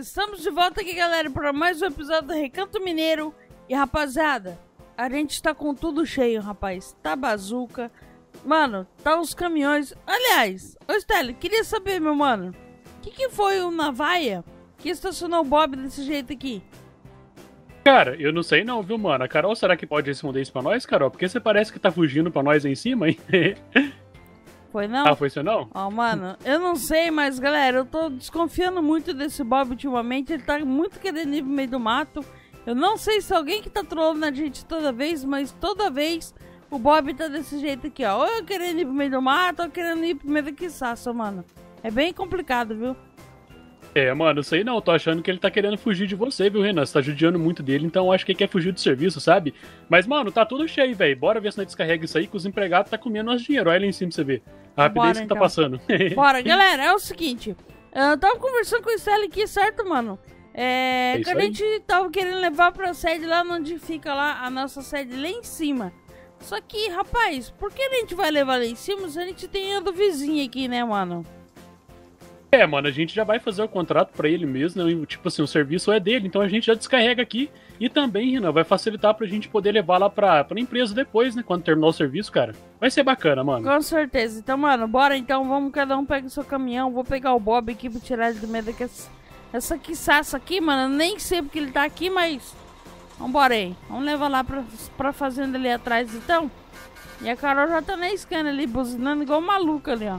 Estamos de volta aqui, galera, para mais um episódio do Recanto Mineiro. E, rapaziada, a gente tá com tudo cheio, rapaz. Tá bazuca. Mano, tá os caminhões. Aliás, ô Steli, queria saber, meu mano, o que foi o Navaia que estacionou o Bob desse jeito aqui? Cara, eu não sei não, viu, mano? A Carol, será que pode responder isso pra nós, Carol? Porque você parece que tá fugindo pra nós aí em cima, hein? Foi não? Ah, foi isso não? Ó, mano, eu não sei, mas, galera, eu tô desconfiando muito desse Bob ultimamente. Ele tá muito querendo ir no meio do mato. Eu não sei se é alguém que tá trolando a gente toda vez, mas toda vez o Bob tá desse jeito aqui, ó. Ou eu querendo ir pro meio do mato, ou eu querendo ir pro meio da quiçaça, mano. É bem complicado, viu? É, mano, sei não, tô achando que ele tá querendo fugir de você, viu, Renan? Você tá judiando muito dele, então eu acho que ele quer fugir do serviço, sabe? Mas, mano, tá tudo cheio, velho. Bora ver se nós descarrega isso aí, que os empregados tá comendo nosso dinheiro. Olha ali em cima pra você ver a rapidez que tá passando. Bora, galera, é o seguinte. Eu tava conversando com o Celly aqui, certo, mano? É que a gente tava querendo levar pra sede lá onde fica lá a nossa sede, lá em cima. Só que, rapaz, por que a gente vai levar lá em cima se a gente tem a do vizinho aqui, né, mano? É, mano, a gente já vai fazer o contrato pra ele mesmo, né? Tipo assim, o serviço é dele, então a gente já descarrega aqui e também, Renan, vai facilitar pra gente poder levar lá pra empresa depois, né? Quando terminar o serviço, cara. Vai ser bacana, mano. Com certeza. Então, mano, bora então, vamos, cada um pega o seu caminhão. Vou pegar o Bob aqui pra tirar ele do meio dessa quiçaça aqui, mano. Nem sei porque ele tá aqui, mas vambora aí. Vamos levar lá pra fazenda ali atrás, então. E a Carol já tá na Scania ali, buzinando igual maluca ali, ó.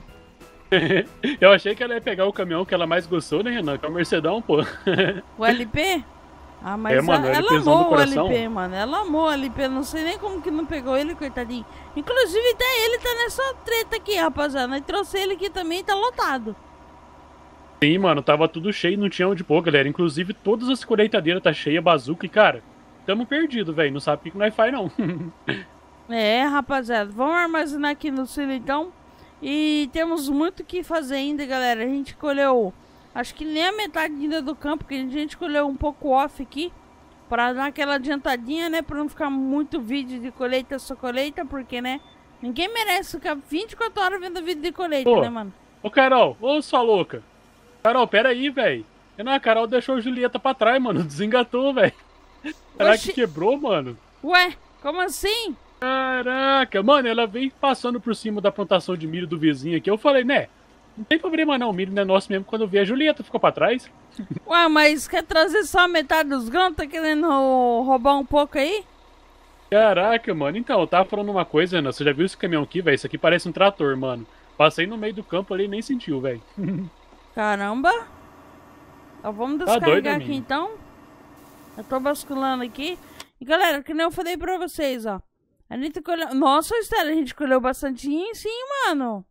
Eu achei que ela ia pegar o caminhão que ela mais gostou, né, Renan? Que é o Mercedão, pô. O LP? Ah, mas é, mano, ela amou o LP, mano. Ela amou o LP. Não sei nem como que não pegou ele, coitadinho. Inclusive, até ele tá nessa treta aqui, rapaziada. Nós trouxe ele aqui também, tá lotado. Sim, mano. Tava tudo cheio, não tinha onde pôr, galera. Inclusive, todas as colheitadeiras tá cheia, bazuca. E, cara, tamo perdido, velho. Não sabe o que nós faz, não. É, rapaziada. Vamos armazenar aqui no silo, então. E temos muito o que fazer ainda, galera. A gente colheu, acho que nem a metade ainda do campo, porque a gente colheu um pouco off aqui, pra dar aquela adiantadinha, né? Pra não ficar muito vídeo de colheita, só colheita, porque, né? Ninguém merece ficar 24 horas vendo vídeo de colheita, né, mano? Ô, Carol, ô, sua louca. Carol, pera aí, velho. Não, a Carol deixou a Julieta pra trás, mano. Desengatou, velho. Será que quebrou, mano? Ué, como assim? Caraca, mano, ela vem passando por cima da plantação de milho do vizinho aqui. Eu falei, né, não tem problema não, o milho não é nosso mesmo. Quando eu vi a Julieta, ficou pra trás. Ué, mas quer trazer só metade dos grãos? Tá querendo roubar um pouco aí? Caraca, mano, então, eu tava falando uma coisa, Ana. Você já viu esse caminhão aqui, velho? Isso aqui parece um trator, mano. Passei no meio do campo ali e nem sentiu, velho. Caramba. Então, vamos descarregar aqui, então. Eu tô basculando aqui. E, galera, que nem eu falei pra vocês, ó. A gente colheu... Nossa, Estela, a gente colheu bastante, sim, mano.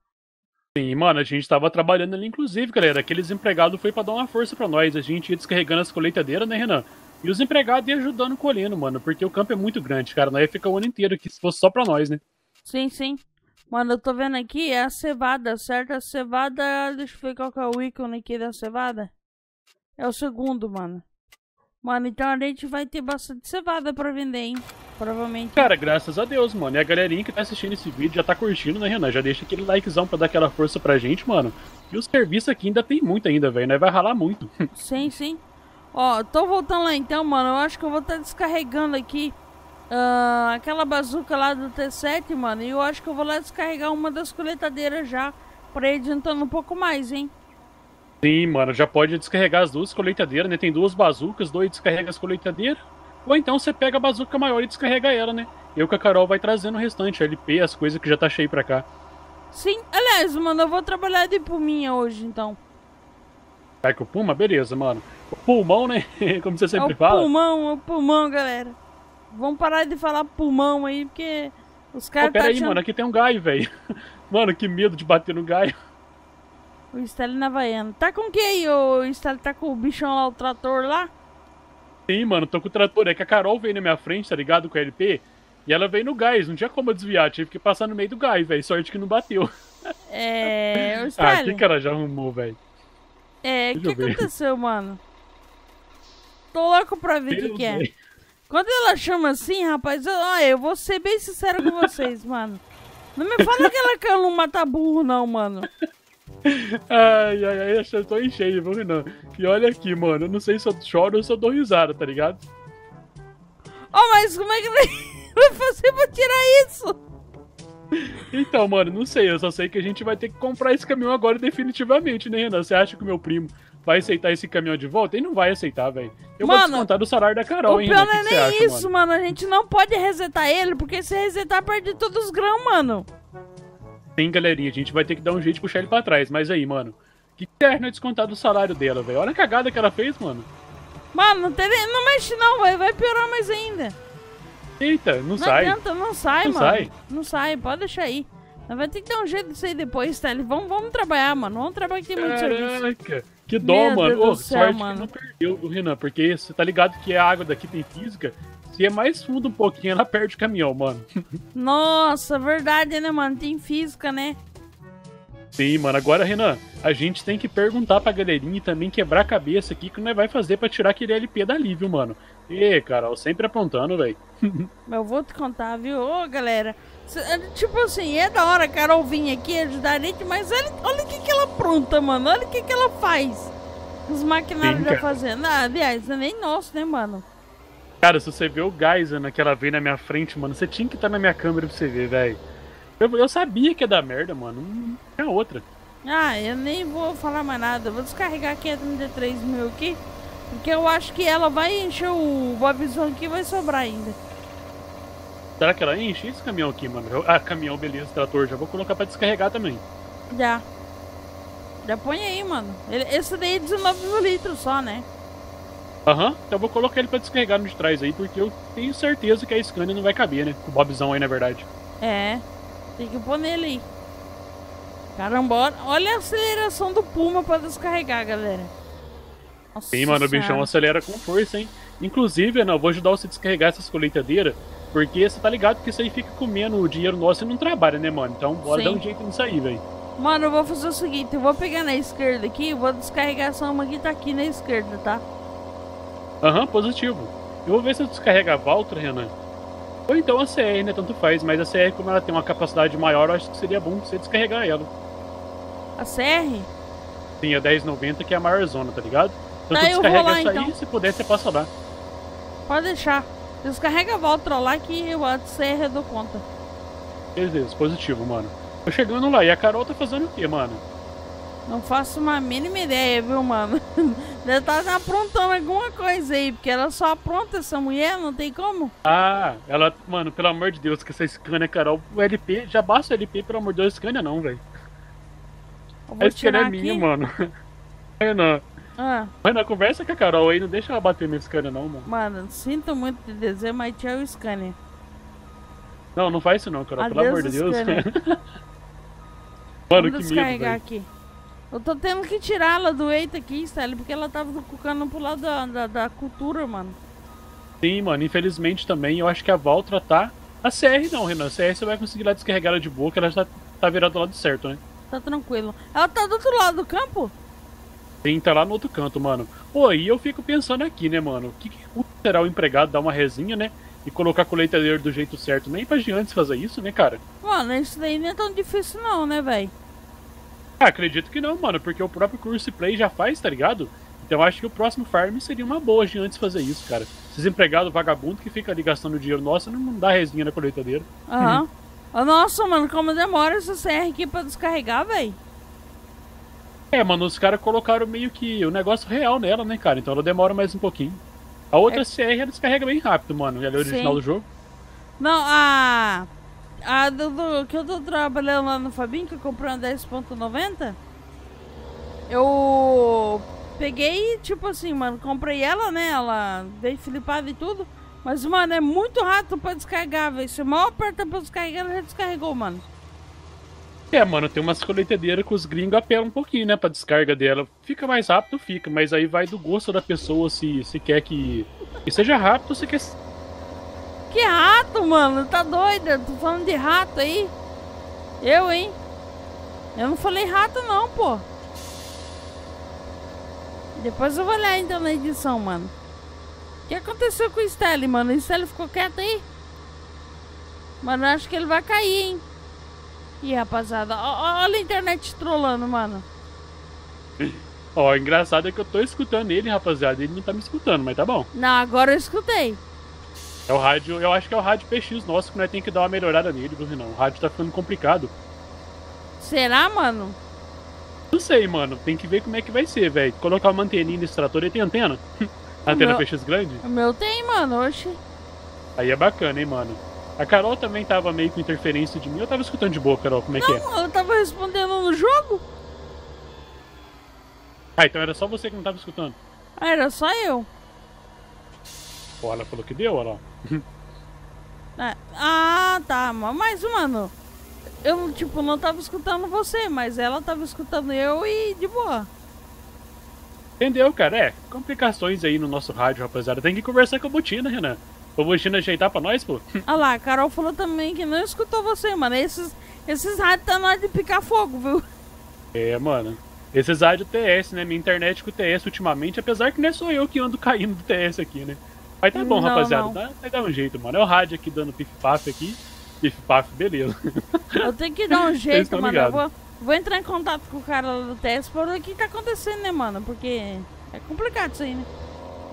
Sim, mano, a gente tava trabalhando ali, inclusive, galera. Aqueles empregados foi pra dar uma força pra nós. A gente ia descarregando as colheitadeiras, né, Renan? E os empregados iam ajudando colhendo, mano. Porque o campo é muito grande, cara. Nós ia ficar o ano inteiro aqui, se fosse só pra nós, né? Sim, sim. Mano, eu tô vendo aqui, é a cevada, certo? A cevada... Deixa eu ver qual que é o ícone aqui da cevada. É o segundo, mano. Mano, então a gente vai ter bastante cevada pra vender, hein? Provavelmente. Cara, graças a Deus, mano. E a galerinha que tá assistindo esse vídeo já tá curtindo, né, Renan? Já deixa aquele likezão pra dar aquela força pra gente, mano. E o serviço aqui ainda tem muito ainda, velho. Nós vai ralar muito. Sim, sim. Ó, tô voltando lá então, mano. Eu acho que eu vou estar descarregando aqui aquela bazuca lá do T7, mano. E eu acho que eu vou lá descarregar uma das colheitadeiras já, pra ir adiantando um pouco mais, hein? Sim, mano. Já pode descarregar as duas colheitadeiras, né? Tem duas bazucas, dois descarrega as colheitadeiras. Ou então você pega a bazuca maior e descarrega ela, né? Eu com a Carol vai trazendo o restante, LP, as coisas que já tá cheio pra cá. Sim, aliás, mano, eu vou trabalhar de Puminha hoje, então. Vai com o Puma? Beleza, mano. O pulmão, né? Como você sempre fala. O pulmão, galera. Vamos parar de falar pulmão aí, porque os caras tá achando... mano, aqui tem um gaio, velho. Mano, que medo de bater no gaio. O Esteli na Havaiana. Tá com o que aí, o Esteli? Tá com o bichão lá, o trator lá? Sim, mano, tô com o trator. É que a Carol veio na minha frente, tá ligado, com a LP, e ela veio no gás, não tinha como eu desviar, tive que passar no meio do gás, velho, sorte que não bateu. É, o Steli. Ah, que cara já arrumou, velho. É, o que aconteceu, mano? Tô louco pra ver o que é. Quando ela chama assim, rapaz, eu vou ser bem sincero com vocês, mano. Não me fala que ela quer um mata burro, não, mano. Ai, ai, ai, eu tô em cheio, viu, Renan? E olha aqui, mano, eu não sei se eu choro ou se eu dou risada, tá ligado? Oh, mas como é que vai fazer pra tirar isso? Então, mano, não sei, eu só sei que a gente vai ter que comprar esse caminhão agora definitivamente, né, Renan? Você acha que o meu primo vai aceitar esse caminhão de volta? Ele não vai aceitar, velho. Eu vou descontar do salário da Carol, hein, Renan? O pior não é nem isso, mano. A gente não pode resetar ele, porque se resetar perde todos os grãos, mano. Sim, galerinha, a gente vai ter que dar um jeito de puxar ele pra trás. Mas aí, mano, que terno é descontar do salário dela, velho? Olha a cagada que ela fez, mano. Mano, não mexe não, velho. Vai piorar mais ainda. Eita, não sai. Não adianta, não sai, mano. Não sai, pode deixar aí. Nós vai ter que dar um jeito disso aí depois, Steli. Vamos trabalhar, mano. Vamos trabalhar que tem muito serviço. Caraca, que dó, mano. Ô, sorte que não perdeu, viu, Renan? Porque você tá ligado que a água daqui tem física. Se é mais fundo um pouquinho, ela perde o caminhão, mano. Nossa, verdade, né, mano? Tem física, né? Sim, mano. Agora, Renan, a gente tem que perguntar pra galerinha e também quebrar a cabeça aqui que nós vai fazer pra tirar aquele LP dali, viu, mano? Ê, Carol, sempre apontando, velho. Eu vou te contar, viu? Ô, galera, tipo assim, é da hora a Carol vir aqui ajudar a gente, mas olha o que ela apronta, mano. Olha o que ela faz. Os maquinários já fazendo. Ah, aliás, é nem nosso, né, mano? Cara, se você vê o Geisa naquela veio na minha frente, mano, você tinha que estar na minha câmera pra você ver, velho. Eu sabia que ia dar merda, mano. Não tinha outra. Ah, eu nem vou falar mais nada. Vou descarregar aqui a 33 mil aqui, porque eu acho que ela vai encher o Bobzão aqui e vai sobrar ainda. Será que ela enche esse caminhão aqui, mano? Ah, caminhão, beleza, trator. Já vou colocar pra descarregar também. Já põe aí, mano. Esse daí é 19 mil litros só, né? Aham, então eu vou colocar ele pra descarregar no de trás aí, porque eu tenho certeza que a Scania não vai caber, né? Com o Bobzão aí, na verdade. É, tem que pôr nele aí. Caramba, olha a aceleração do Puma pra descarregar, galera. Nossa, sim, mano, o bichão acelera com força, hein? Inclusive, Ana, eu vou ajudar você a descarregar essas colheitadeiras, porque você tá ligado que isso aí fica comendo o dinheiro nosso e não trabalha, né, mano? Então bora dar um jeito nisso aí, velho. Mano, eu vou fazer o seguinte, eu vou pegar na esquerda aqui, vou descarregar essa uma que tá aqui na esquerda, tá? Aham, positivo. Eu vou ver se eu descarrego a Valtra, Renan. Ou então a CR, né? Tanto faz, mas a CR, como ela tem uma capacidade maior, eu acho que seria bom você descarregar ela. A CR? Sim, a 1090, que é a maior zona, tá ligado? Então você descarrega essa aí, se puder, você passa lá. Pode deixar. Descarrega a Valtra lá que eu a CR eu dou conta. Beleza, positivo, mano. Tô chegando lá, e a Carol tá fazendo o quê, mano? Não faço uma mínima ideia, viu, mano? Deve estar aprontando alguma coisa aí, porque ela só apronta essa mulher, não tem como. Ah, ela, mano, pelo amor de Deus, que essa Scania, Carol, o LP, já basta o LP, pelo amor de Deus, Scania não, velho. A Scania é minha, mano. Renan, Renan, conversa com a Carol aí, não deixa ela bater na Scania não, mano. Mano, sinto muito de dizer, mas tchau, Scania. Não, não faz isso não, Carol, pelo amor de Deus. Mano, que medo, aqui. Eu tô tendo que tirá-la do eita aqui, Estela, porque ela tava cucando pro lado da cultura, mano. Sim, mano, infelizmente também, eu acho que a Valtra tá... A CR não, Renan, a CR você vai conseguir lá descarregar ela de boa, que ela já tá virada do lado certo, né? Tá tranquilo. Ela tá do outro lado do campo? Sim, tá lá no outro canto, mano. Pô, e eu fico pensando aqui, né, mano, o que será o empregado dar uma resinha, né? E colocar a colheitadeira do jeito certo, nem pra gigantes fazer isso, né, cara? Mano, isso daí não é tão difícil não, né, velho? Ah, acredito que não, mano, porque o próprio CoursePlay já faz, tá ligado? Então eu acho que o próximo farm seria uma boa de antes fazer isso, cara. Esses empregados vagabundos que ficam ali gastando dinheiro nosso não dá resinha na colheitadeira. Aham. Nossa, mano, como demora essa CR aqui pra descarregar, velho? É, mano, os caras colocaram meio que o negócio real nela, né, cara? Então ela demora mais um pouquinho. A outra CR ela descarrega bem rápido, mano. Ela é original do jogo. Não, que eu tô trabalhando lá no Fabinho, que eu comprei uma 10.90, eu peguei, tipo assim, mano, comprei ela, né, ela veio flipada e tudo, mas, mano, é muito rápido pra descarregar, velho, se mal aperta pra descarregar, ela já descarregou, mano. É, mano, tem umas colheitadeiras que os gringos apelam um pouquinho, né, pra descarga dela, fica mais rápido, fica, mas aí vai do gosto da pessoa, se quer que seja rápido, ou se quer... Que rato, mano, tá doida? Tô falando de rato aí? Eu, hein? Eu não falei rato não, pô. Depois eu vou olhar então na edição, mano. O que aconteceu com o Steli, mano? O Steli ficou quieto aí? Mano, eu acho que ele vai cair, hein? Ih, rapaziada, olha a internet trolando, mano. Ó, o engraçado é que eu tô escutando ele, rapaziada. Ele não tá me escutando, mas tá bom. Não, agora eu escutei. É o rádio, eu acho que é o rádio PX nosso que nós tem que dar uma melhorada nele, viu, Renan? O rádio tá ficando complicado. Será, mano? Não sei, mano. Tem que ver como é que vai ser, velho. Colocar uma anteninha nesse trator e tem antena? Antena meu... PX grande? O meu tem, mano. Oxi. Aí é bacana, hein, mano. A Carol também tava meio com interferência de mim. Eu tava escutando de boa, Carol. Como é que é? Não, eu tava respondendo no jogo. Ah, então era só você que não tava escutando? Ah, era só eu. Pô, ela falou que deu, olha lá. Ah, tá. Mas, mano, eu, tipo, não tava escutando você, mas ela tava escutando eu e de boa. Entendeu, cara? É, complicações aí no nosso rádio, rapaziada. Tem que conversar com a Botina, Renan. A Botina ajeitar pra nós, pô. Ah lá, a Carol falou também que não escutou você, mano. Esses rádios tá na hora de picar fogo, viu? É, mano. Esses rádios TS, né? Minha internet com o TS ultimamente, apesar que não é só eu que ando caindo do TS aqui, né? Mas tá bom, não, rapaziada. Vai dar um jeito, mano. É o rádio aqui dando pif-paf aqui. Pif-paf, beleza. Eu tenho que dar um jeito, mano. Eu vou entrar em contato com o cara lá do TESPRO pra ver o que tá acontecendo, né, mano? Porque é complicado isso aí, né?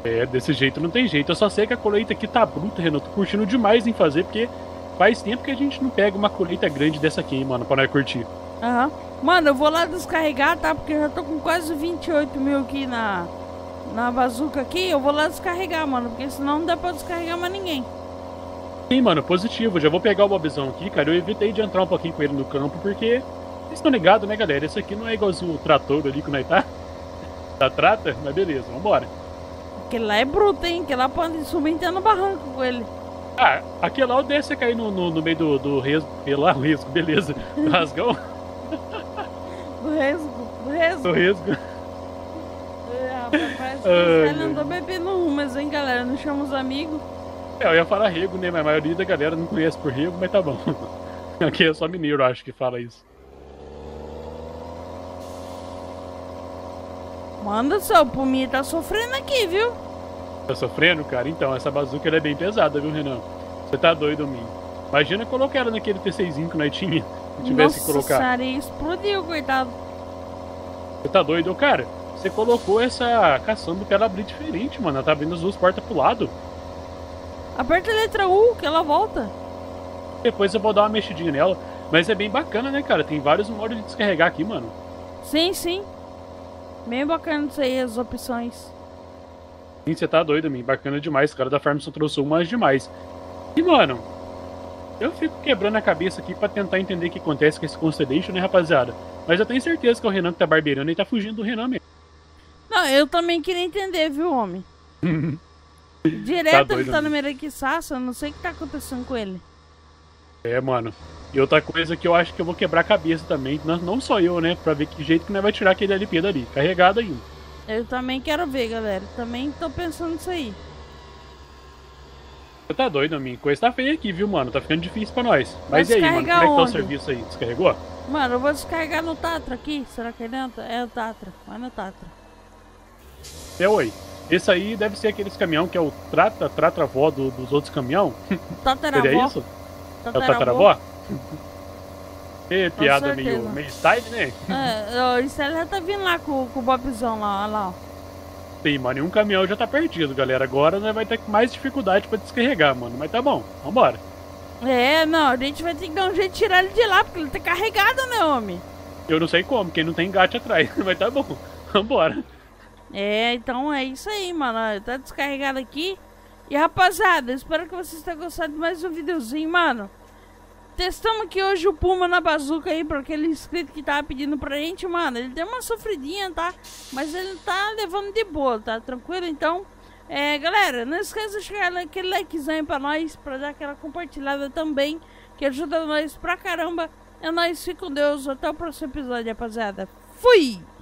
É, desse jeito não tem jeito. Eu só sei que a colheita aqui tá bruta, Renan. Tô curtindo demais em fazer, porque faz tempo que a gente não pega uma colheita grande dessa aqui, hein, mano, pra nós curtir. Aham. Mano, eu vou lá descarregar, tá? Porque eu já tô com quase 28 mil aqui na bazuca aqui, eu vou lá descarregar, mano, porque senão não dá pra descarregar mais ninguém. Sim, mano, positivo. Já vou pegar o Bobzão aqui, cara. Eu evitei de entrar um pouquinho com ele no campo, porque vocês estão ligados, né, galera? Esse aqui não é igualzinho o trator ali que nós tá da Trata, mas beleza, vambora. Aquele lá é bruto, hein? Aquele lá pode subir até no barranco com ele. Ah, aquele lá eu desço e cair no meio do resgo, lá, o resgo, beleza. Do rasgão. Do resgo. Parece que o Steli andou bebendo umas, hein, galera? Não chama os amigos. É, eu ia falar rego, né? Mas a maioria da galera não conhece por rego, mas tá bom. Aqui é só mineiro, acho que fala isso. Mano, seu Puminha tá sofrendo aqui, viu? Tá sofrendo, cara? Então, essa bazuca ela é bem pesada, viu, Renan? Você tá doido, Minho. Imagina colocar ela naquele T6 que nós tinha. Se tivesse que colocar. Nossa, cara, explodiu, coitado. Você tá doido, cara? Você colocou essa caçamba pra ela abrir diferente, mano. Ela tá abrindo as duas portas pro lado. Aperta a letra U que ela volta. Depois eu vou dar uma mexidinha nela. Mas é bem bacana, né, cara? Tem vários modos de descarregar aqui, mano. Sim, sim. Bem bacana isso aí, as opções. Sim, você tá doido, mim. Bacana demais. O cara da Farm só trouxe umas demais. E, mano, eu fico quebrando a cabeça aqui pra tentar entender o que acontece com esse Constellation, né, rapaziada? Mas eu tenho certeza que é o Renan que tá barbeirando e tá fugindo do Renan mesmo. Não, eu também queria entender, viu, homem? Direto tá doido, ele tá no Merequiçaça, eu não sei o que tá acontecendo com ele. É, mano. E outra coisa que eu acho que eu vou quebrar a cabeça também, não só eu, né? Pra ver que jeito que nós vai tirar aquele LP dali, carregado ainda. Eu também quero ver, galera. Também tô pensando nisso aí. Você tá doido, homem? Coisa tá feia aqui, viu, mano? Tá ficando difícil pra nós. Mas e aí, mano? Como é que tá o serviço aí? Descarregou? Mano, eu vou descarregar no Tatra aqui. Será que ele entra? É o Tatra. Vai no Tatra. É, oi. Esse aí deve ser aqueles caminhão que é o Tratravó dos outros caminhão. Tataravó. Seria isso? Tataravó. É o Tataravó? É piada meio style, né? É, o Estela já tá vindo lá com o Bobzão lá, ó lá. Sim, mano, e um caminhão já tá perdido, galera. Agora né, vai ter mais dificuldade pra descarregar, mano. Mas tá bom, vambora. É, não, a gente vai ter que dar um jeito de tirar ele de lá, porque ele tá carregado, né, homem? Eu não sei como, quem não tem gato atrás. Mas tá bom, vambora. É, então é isso aí, mano. Tá descarregado aqui. E, rapaziada, eu espero que vocês tenham gostado de mais um videozinho, mano. Testamos aqui hoje o Puma na bazuca aí, pra aquele inscrito que tava pedindo pra gente, mano. Ele deu uma sofridinha, tá? Mas ele tá levando de boa, tá? Tranquilo? Então, galera, não esqueça de chegar naquele likezão pra nós, pra dar aquela compartilhada também, que ajuda nós pra caramba. É nóis, fica com Deus. Até o próximo episódio, rapaziada. Fui!